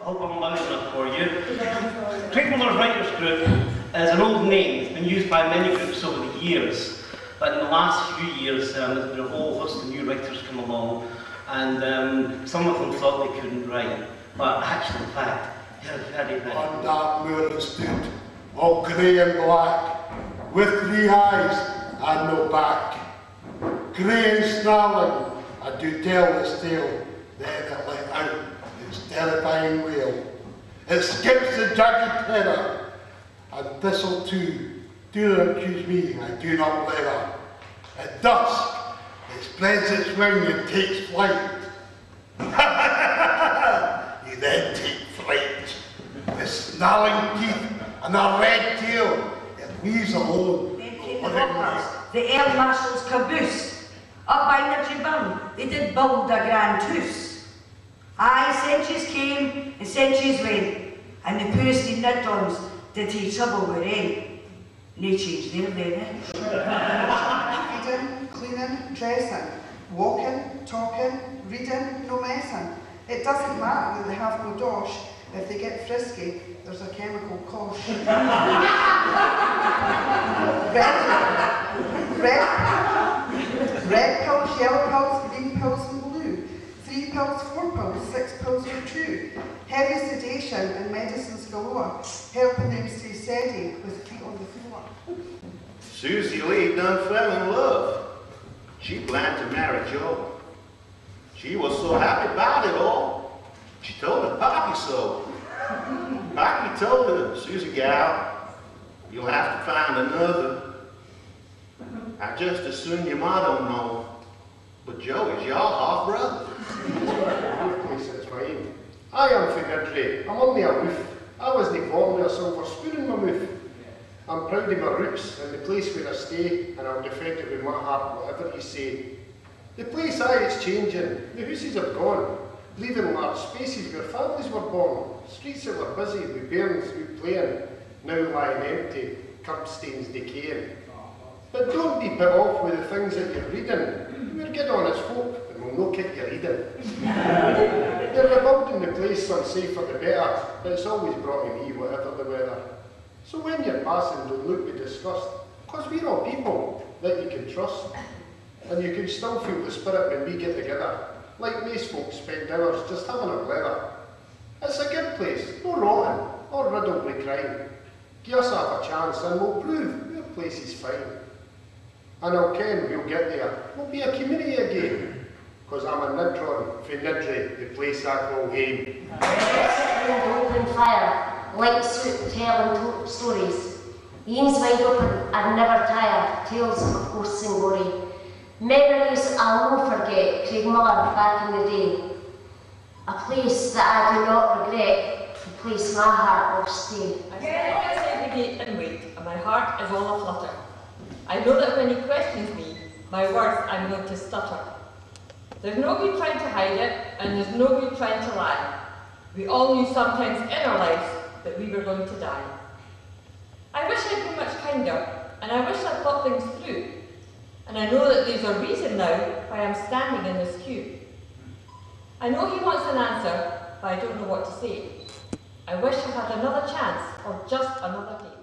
I hope I'm loud enough for you. Craigmillar Writers Group is an old name. It's been used by many groups over the years, but in the last few years there's been a whole host of new writers come along, and some of them thought they couldn't write, but actually in fact they're very good. On that moor stood, all grey and black, with three eyes and no back. Grey and snarling, I do tell this tale, then it let out its terrifying wail. It skips the jagged terror, and thistle too, do not accuse me, I do not let her. At dusk, it spreads its wing and takes flight. You then take fright. With snarling teeth and a red tail, it leaves alone. Then came the robbers, the air marshal's caboose. Up by Nidri Burn, they did build a grand house. Aye, centuries came and centuries went, and the poorest in Nidons did he trouble with rain. No change there, then, eh? Feeding, cleaning, dressing, walking, talking, reading, no messing. It doesn't matter that they have no dosh. If they get frisky, there's a chemical cosh. Red pills, yellow pills, green pills and blue. 3 pills, 4 pills, 6 pills are true. Heavy sedation and medicines galore, helping them stay steady with feet on the floor. Susie Lee done fell in love. She planned to marry Joe. She was so happy about it all. She told her Poppy so. Poppy told her, Susie gal, you'll have to find another. I just assume your ma don't know, but Joe is your half brother. I am figure trade. I'm only a woof. I wasn't born with a silver spoon in my mouth. I'm proud of my roots and the place where I stay, and I'll defend it with my heart, whatever you say. The place it's changing. The houses have gone, leaving large spaces where families were born. Streets that were busy with bairns who playing, now lying empty, curb stains decaying. But don't be put off with the things that you're reading. We're good honest folk, and we'll no kick your reading. They're rebuilding the place, some say for the better, but it's always brought to me, whatever the weather. So when you're passing, don't look with disgust, because we're all people that you can trust. And you can still feel the spirit when we get together. Like most folk spend hours just having a blether. It's a good place, no rotten, or riddled with crime. Give us half a chance and we'll prove your place is fine. And I'll ken we'll get there, we'll be a community again. Cos I'm a Nidron for Nidri, the place I call home. Sitting open fire, like soup, telling stories. Eames wide open, I'd never tire, tales of ghosts and glory. Memories I'll no forget, Craigmillar back in the day. A place that I do not regret, the place my heart will stay. I stand every day and wait, and my heart is all aflutter. I know that when he questions me, my words I'm going to stutter. There's no good trying to hide it, and there's no good trying to lie. We all knew sometimes in our lives that we were going to die. I wish I'd been much kinder, and I wish I'd thought things through. And I know that there's a reason now why I'm standing in this queue. I know he wants an answer, but I don't know what to say. I wish I had another chance, or just another day.